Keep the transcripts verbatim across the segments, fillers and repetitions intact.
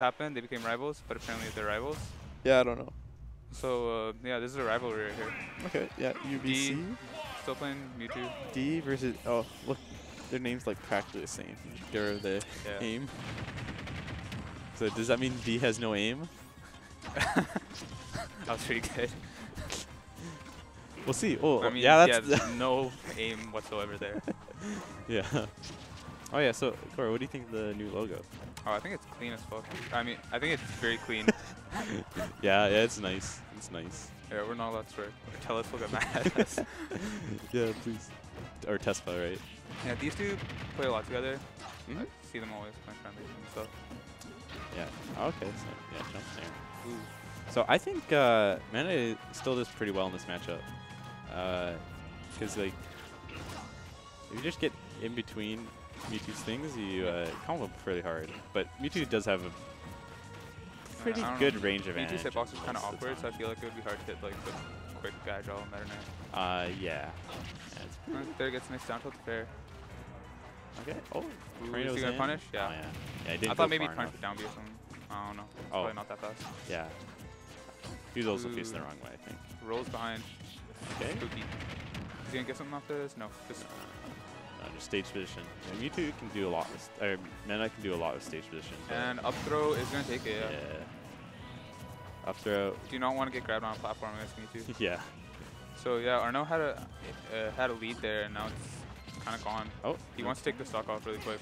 happened, they became rivals, but apparently they're rivals. Yeah, I don't know. So, uh, yeah, this is a rivalry right here. Okay, yeah, U B C. D, still playing Mewtwo. D versus, oh, look, their name's like practically the same. They're the yeah. aim. So does that mean D has no aim? That was pretty good. We'll see. Oh, I mean, yeah, that's yeah, no aim whatsoever there. Yeah. Oh yeah. So, Cora, what do you think of the new logo? Oh, I think it's clean as fuck. I mean, I think it's very clean. yeah, yeah, it's nice. It's nice. Yeah, we're not allowed to swear. Tell us, we'll get mad at us. Yeah, please. Or Tespa, right? Yeah, these two play a lot together. Mm-hmm. I see them always playing friendly and stuff. Yeah. Okay. So yeah, jump there. Ooh. So I think uh, Meta still does pretty well in this matchup. Because, uh, like, if you just get in between Mewtwo's things, you uh, combo him fairly hard. But Mewtwo does have a pretty yeah, good know. range of advantage. Mewtwo's hitbox is kind of awkward, so I feel like it would be hard to hit, like, the quick agile Meta Knight. Uh, yeah. yeah there gets nice down tilt there. Okay. Oh, ooh, is he going to punish? Yeah. Oh, yeah. yeah I, didn't I thought maybe he'd punish with down B or something. I don't know. It's oh. probably not that fast. Yeah. He was also facing the wrong way, I think. Rolls behind. Okay. Spooky. Is he gonna get something off this? No. Just, no, no, just stage position. Yeah, Mewtwo can do a lot with or Meta can do a lot with stage position. And up throw is gonna take it, yeah. yeah. Up throw. Do you not want to get grabbed on a platform against Mewtwo? yeah. So yeah, Arno had a uh, had a lead there and now it's kinda gone. Oh. He wants to take the stock off really quick.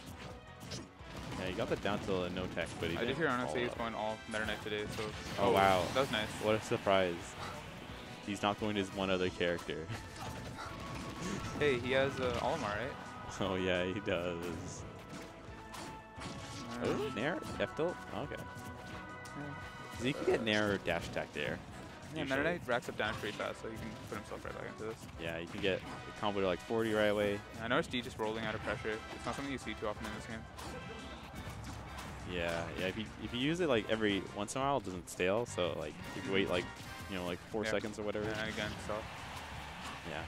Yeah, he got the down tilt and no tech, but he I did hear Arno say he's going all Meta Knight today, so... Oh, oh, wow. That was nice. What a surprise. He's not going to his one other character. Hey, he has uh, Olimar, right? Oh, yeah, he does. Uh, oh, Nair? F tilt? Oh, okay. Yeah. So you can get Nair or dash attack there. Yeah, Meta Knight racks up damage pretty fast, so he can put himself right back into this. Yeah, you can get a combo to like forty right away. I noticed D just rolling out of pressure. It's not something you see too often in this game. Yeah, yeah. If you if you use it like every once in a while, it doesn't stale. So like if you wait like you know like four yeah. seconds or whatever. And again, stop. Yeah.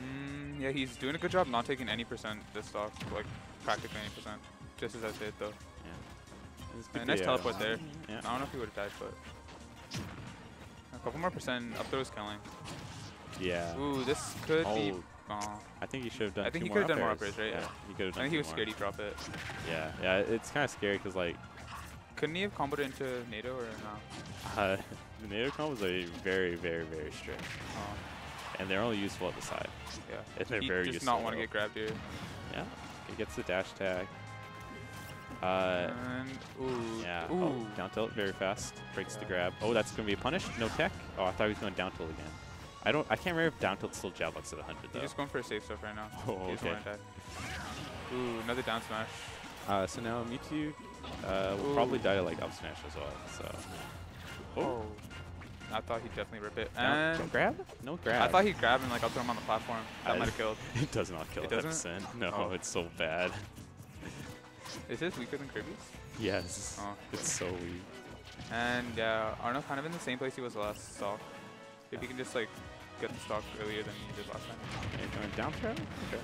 Mm, yeah, he's doing a good job not taking any percent this stock, like practically any percent, just as I said though. Yeah. Nice teleport there. Yeah. I don't know if he would have died, but a couple more percent up throws killing. Yeah. Ooh, this could oh. be. Oh. I think he should have done. I think he could have done more up airs, right? Yeah, yeah. He could have done. I think he was more. scared he'd drop it. Yeah, yeah. It's kind of scary because like, couldn't he have comboed into NATO or no? Uh, the NATO combos are very, very, very strict, oh. and they're only useful at the side. Yeah, and they're he very just useful. Not want to get grabbed here. Yeah, he gets the dash tag. Uh, and ooh, yeah. Ooh. Oh, down tilt very fast. Breaks yeah. the grab. Oh, that's gonna be a punish. No tech. Oh, I thought he was going down tilt again. I don't. I can't remember if down tilt still jabbox at one hundred though. He's just going for safe stuff right now. Oh, he's okay. Ooh, another down smash. Uh, so now Mewtwo uh, will Ooh. probably die to like up smash as well. So. Oh. oh. I thought he'd definitely rip it. And no grab? No grab. I thought he'd grab and like up throw him on the platform. That I might have killed. It does not kill. It doesn't. No, oh. it's so bad. Is this weaker than Kirby's? Yes. Oh. It's so weak. And uh, Arno kind of in the same place he was last stock. If you can just like get the stock earlier than you did last time. Yeah, going down throw? Okay.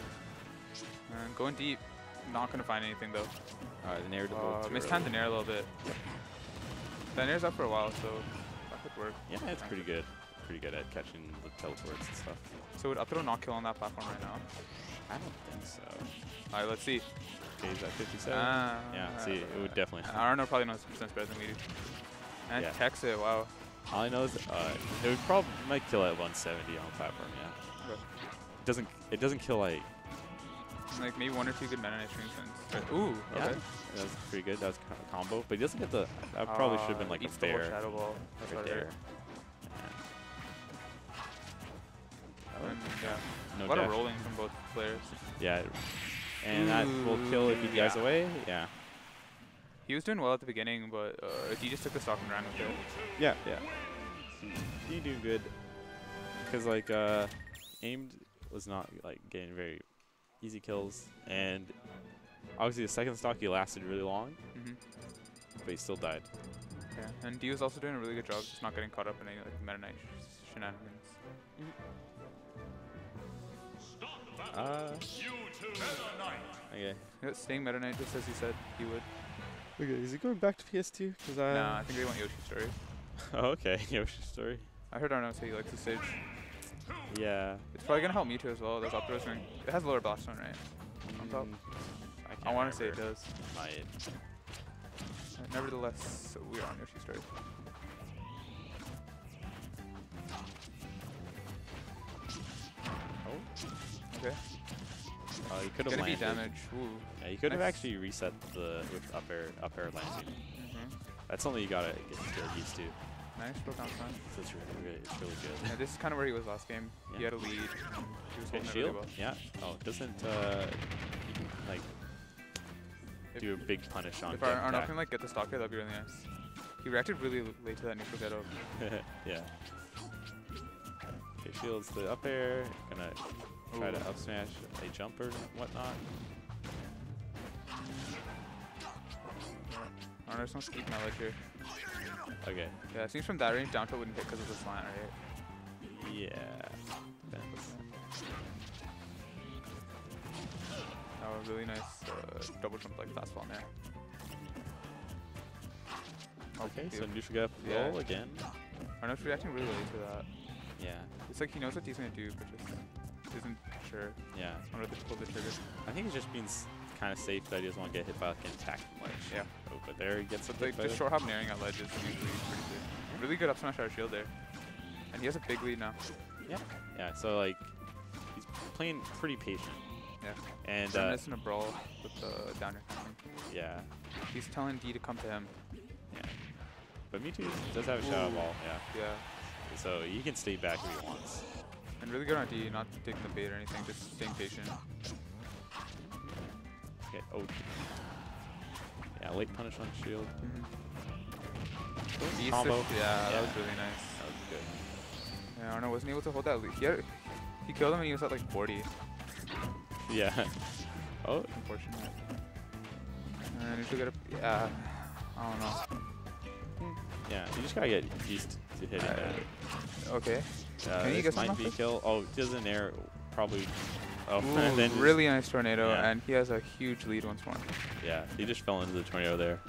And going deep. Not going to find anything though. All right, the Nair uh, mistimed the Nair a little bit. Yep. The Nair's up for a while, so that could work. Yeah, it's pretty good. Pretty good at catching the teleports and stuff. So would up throw not kill on that platform right now? I don't think so. All right, let's see. Okay, is that fifty-seven? Uh, yeah, see, it would definitely happen. I don't know, probably knows percent better than we do. And yeah. Techs it, wow. All I know is uh, it would probably might kill at one seventy on the platform, yeah. It doesn't it doesn't kill like like maybe one or two good Meta Knight strings. Ooh, yeah. okay. That was pretty good. That was kind of a combo, but he doesn't get the. I probably uh, should have been like a fair shadow ball That's right there. Yeah. And, yeah. No a lot dash. of rolling from both players. Yeah, and Ooh, that will kill if he dies yeah. away. Yeah. He was doing well at the beginning, but uh, he just took the stock and ran with it. Yeah, yeah. He do good, cause like uh, aimed was not like getting very easy kills, and obviously the second stock he lasted really long, mm-hmm. but he still died. Yeah, and D was also doing a really good job, just not getting caught up in any like Meta Knight shenanigans. Mm-hmm. Uh, okay. You know, staying Meta Knight just as he said he would. Okay, is it going back to P S two? Cause I nah, I think they want Yoshi's Story. Oh, okay, Yoshi's Story. I heard Arno say he likes the stage. Yeah. It's probably gonna help Mewtwo as well. That's up to us. It has lower blast zone, right? On top. I, I want to say it does. Might. Nevertheless, we are on Yoshi's Story. Oh. Okay. Oh, you could have landed. Damage. Ooh. Yeah, you could have nice. actually reset the with up air, up air landing. Mm-hmm. That's something you gotta get, get used to. Nice, broke down front. So it's really, it's really good. Yeah, this is kind of where he was last game. Yeah. He had a lead. He was holding it really well. Yeah. Oh, doesn't uh, you can, like if do a big punish on. If Arno can like get the stock here, that'd be really nice. He reacted really late to that neutral get over. Yeah. It shields the up air, gonna try Ooh. to up smash a jumper and whatnot. I don't know, someone's keeping my leg here. Okay. Yeah, it seems from that range, down tilt wouldn't hit because of the slant, right? Yeah. Thanks. Oh, really nice uh, double jump like fastball there. Okay, so neutral gap yeah. roll again. Arno's reacting really late to that. Yeah. It's like he knows what he's going to do, but just isn't sure. Yeah. Just wanted to pull the trigger. I think it just means kind of safe that he doesn't want to get hit by like, an attacking ledge. Yeah. Over there, he gets a big like, the short hop nearing at ledge is usually pretty good. Really good up smash out of shield there. And he has a big lead now. Yeah. Yeah, so like, he's playing pretty patient. Yeah. And he's uh, missing a brawl with the down air coming. Yeah. He's telling D to come to him. Yeah. But Mewtwo does have a shadow wall. Yeah. Yeah. So he can stay back if he wants. And really good on D, not taking the bait or anything, just staying patient. Okay, oh. Yeah, late punish on shield. Mm-hmm. Combo. Yeah, yeah, that was really nice. That was good. Yeah, Arno wasn't able to hold that lead. He, had, he killed him and he was at like forty. Yeah. Oh. Unfortunately. And you still gotta, yeah. I don't know. Yeah, you just gotta get used to hitting uh, that. Okay. Uh, Can you this might be this? kill. Oh, he does an air, probably. Oh, Ooh, and then really nice tornado, yeah. and he has a huge lead once more. Yeah, he just fell into the tornado there.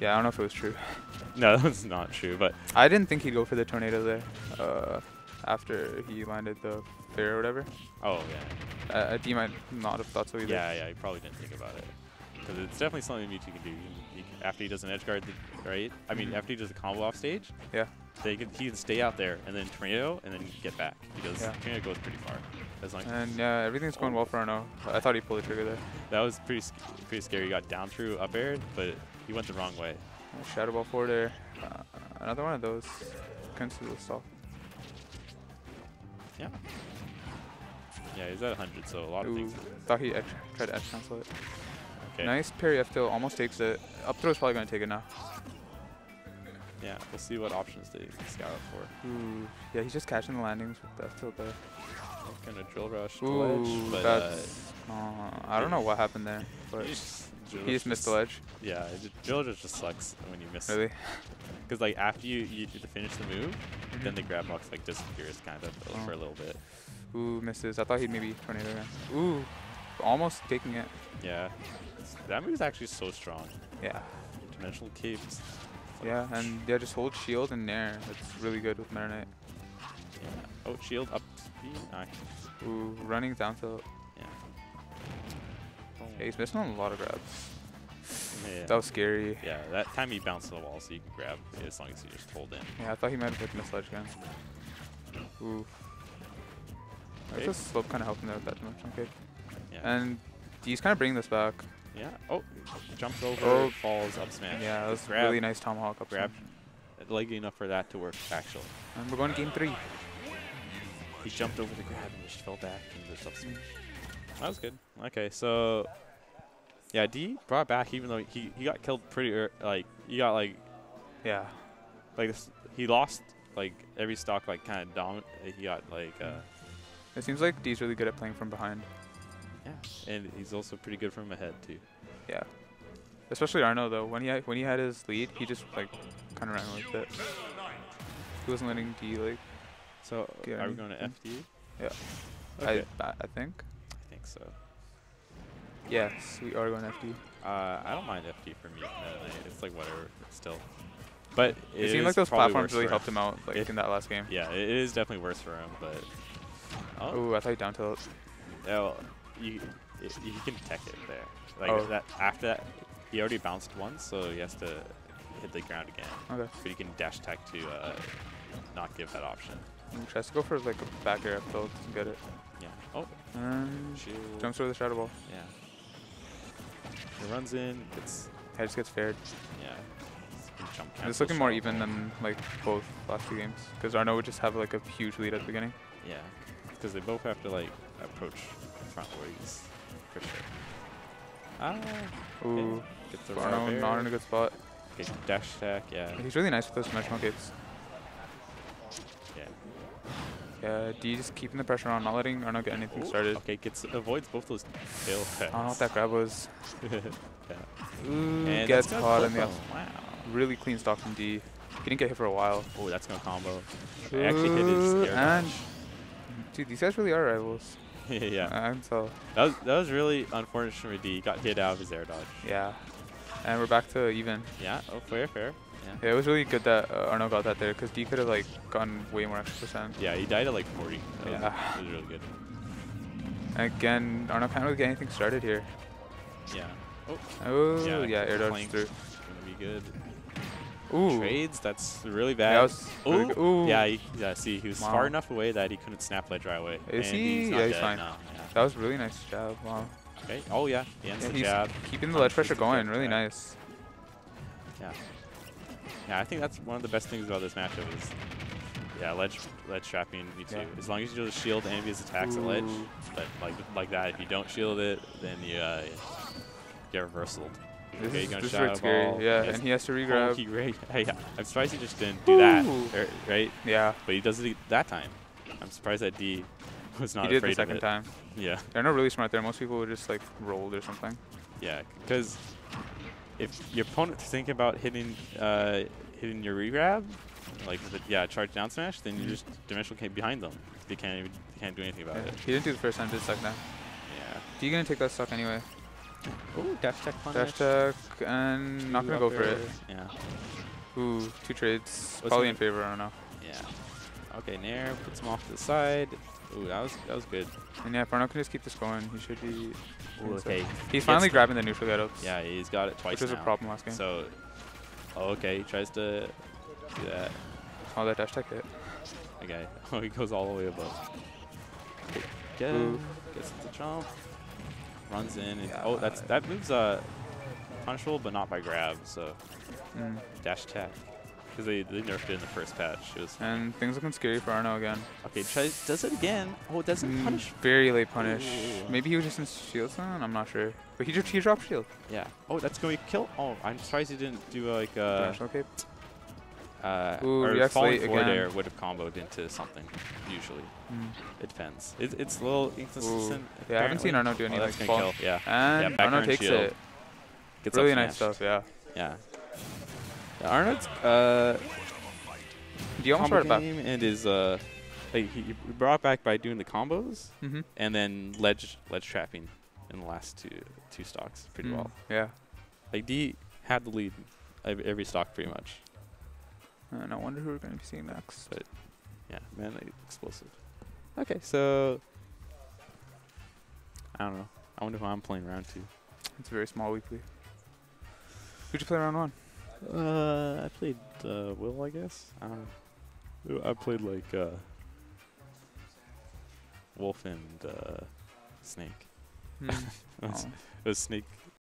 Yeah, I don't know if it was true. No, that was not true, but. I didn't think he'd go for the tornado there uh, after he landed the fair or whatever. Oh, yeah. Uh, D might not have thought so either. Yeah, yeah, he probably didn't think about it. Because it's definitely something Mewtwo can do. He, he, after he does an edge guard, right? I mean, mm-hmm. after he does a combo off stage, yeah, they can, he can stay out there and then tornado and then get back. He does yeah. tornado goes pretty far. As long and yeah, uh, everything's going oh. well for Arno. I thought he pulled the trigger there. That was pretty sc pretty scary. He got down through up air, but he went the wrong way. Shadow ball forward air. Uh, another one of those. Comes to the stall. Yeah. Yeah, he's at one hundred, so a lot Ooh, of things. Thought he edge, tried to edge cancel it. Okay. Nice parry up tilt, almost takes it. Up throw's probably going to take it now. Yeah, we'll see what options they scout for. Ooh, yeah, he's just catching the landings with the up tilt there. Kind of drill rush to ledge, but that's, uh, uh, I don't know what happened there, but he just, he just missed the ledge. Yeah, drill rush just sucks when you miss. Really? Because like after you you finish the move, mm-hmm. then the grab box like disappears kind of oh. for a little bit. Ooh, misses. I thought he'd maybe tornado again. Ooh, almost taking it. Yeah. That move is actually so strong. Yeah. Dimensional capes. Yeah, and yeah, just hold shield in there. It's really good with Meta Knight. Yeah. Oh, shield up speed. Nice. Ooh, running down tilt. Yeah. Oh. Yeah, he's missing on a lot of grabs. Yeah. That was scary. Yeah, that time he bounced to the wall, so you can grab it as long as you just hold in. Yeah, I thought he might have hit the sledge gun. Ooh. That's a slope kind of helping there with that dimensional kick. Yeah. And he's kind of bringing this back. Yeah. Oh, jumps over, oh. falls, up smash. Yeah, that was grab, really nice tomahawk up grab. Leggy enough for that to work, actually. And we're going to game three. He jumped over the grab and just fell back into the up smash. That was good. Okay, so yeah, D brought back even though he he got killed pretty early. Like he got like yeah, like this, he lost like every stock like kind of dominant. He got like. Uh, it seems like D's really good at playing from behind. Yeah, and he's also pretty good from ahead too. Yeah, especially Arno though. When he had, when he had his lead, he just like kind of ran with it. He wasn't letting D like. So are anything. we going to F D? Yeah, okay. I I think. I think so. Yes, we are going F D. Uh, I don't mind F D for Meta Knight. It's like whatever, still. But it, it seems like those platforms really helped him out, like it, in that last game. Yeah, it is definitely worse for him. But oh, Ooh, I thought you down tilt. Oh, you it, you can tech it there. Like oh. that after that, he already bounced once, so he has to hit the ground again. Okay. But you can dash tech to uh, not give that option. Try to go for like a back air up tilt and get it. Yeah. Oh. Um, jumps over the shadow ball. Yeah. He runs in. Gets yeah, just gets fared. Yeah. Jump it's looking more even than like both last two games because Arno would just have like a huge lead at the beginning. Yeah, because they both have to like approach frontwards for sure. Ah. Ooh. Gets the Arno not in a good spot. Okay, dash attack. Yeah. He's really nice with those dimensional gates. Yeah. Yeah. Do you just keeping the pressure on, not letting Arno get anything Ooh. started? Okay, gets avoids both those tail effects. I don't know what that grab was. yeah. Ooh. And gets caught in the. Wow. Really clean stock from D. He didn't get hit for a while. Oh, that's no combo. Ooh, I actually hit his air dash. Dude, these guys really are rivals. yeah. I can tell. That was, that was really unfortunate for D. He got hit out of his air dodge. Yeah. And we're back to even. Yeah. Oh, fair, fair. Yeah. yeah it was really good that uh, Arno got that there because D could have like gotten way more extra percent. Yeah, he died at like forty. That yeah. Was, it was really good. And again, Arno can't really get anything started here. Yeah. Oh. Oh, yeah. yeah air dodge through. Gonna be good. Ooh. Trades, that's really bad. Yeah, was really Ooh. Ooh. Yeah, he, yeah, see, he was wow. far enough away that he couldn't snap ledge right away. Is and he? He's yeah, he's fine. No, yeah. That was a really nice jab. Wow. Okay. Oh, yeah. He ends yeah, the he's jab. Keeping the ledge oh, pressure going. Really back. nice. Yeah. Yeah, I think that's one of the best things about this matchup is, yeah, ledge ledge trapping Mewtwo. Yeah. As long as you do the shield and his attacks Ooh. at ledge, but like, like that, if you don't shield it, then you uh, get reversaled. This okay, is, you're gonna this scary. Ball. Yeah, and he has to regrab. Hey, I'm surprised he just didn't do Ooh. that, right? Yeah. But he does it that time. I'm surprised that D was not he afraid of it. He did the second time. Yeah. They're not really smart there. Most people would just like rolled or something. Yeah, because if your opponent's thinking about hitting uh, hitting your regrab, like the, yeah, charge down smash, then you just dimensional came behind them. They can't even they can't do anything about yeah. it. He didn't do the first time. Did suck now. Yeah. D gonna take that suck anyway. Ooh, dash tech punish. Dash tech, and two not gonna go for it. Yeah. Ooh, two trades. What's Probably in favor, I don't know. Yeah. Okay, Nair puts him off to the side. Ooh, that was that was good. And yeah, Arno can just keep this going. He should be. Ooh, okay. So. He's he finally grabbing the neutral get ups. Yeah, he's got it twice. Which was now. a problem last game. So, oh, okay, he tries to do that. Oh, that dash tech hit. Okay. Oh, he goes all the way above. Get him. Gets the jump. Runs in. And yeah, oh, that's that moves uh, punishable, but not by grab. So mm. dash tech, because they, they nerfed it in the first patch. It was and things looking scary for Arno again. Okay, tries, does it again. Oh, it doesn't mm, punish. Very late punish. Ooh. Maybe he was just in shield zone. I'm not sure. But he just he dropped shield. Yeah. Oh, that's going to kill. Oh, I'm surprised he didn't do uh, like uh, national cape. Uh, Ooh, or falling forward air would have comboed into something, usually. Mm. It depends. It, it's a little inconsistent. Yeah, I haven't seen Arno do any oh, like fall. Kill. Yeah. And yeah, back Arno takes shield. it. Gets really nice stuff, yeah. Yeah. yeah Arno's uh, combo game back. and is, uh, like, he brought back by doing the combos mm-hmm. and then ledge ledge trapping in the last two two stocks pretty mm. well. Yeah. Like, D had the lead every stock pretty much. And I wonder who we're going to be seeing next. But yeah, manly explosive. Okay, so I don't know. I wonder who I'm playing round two. It's a very small weekly. Who'd you play round one? Uh, I played uh, Will, I guess. I don't know. I played like uh, Wolf and uh, Snake. Hmm. it, was, it was Snake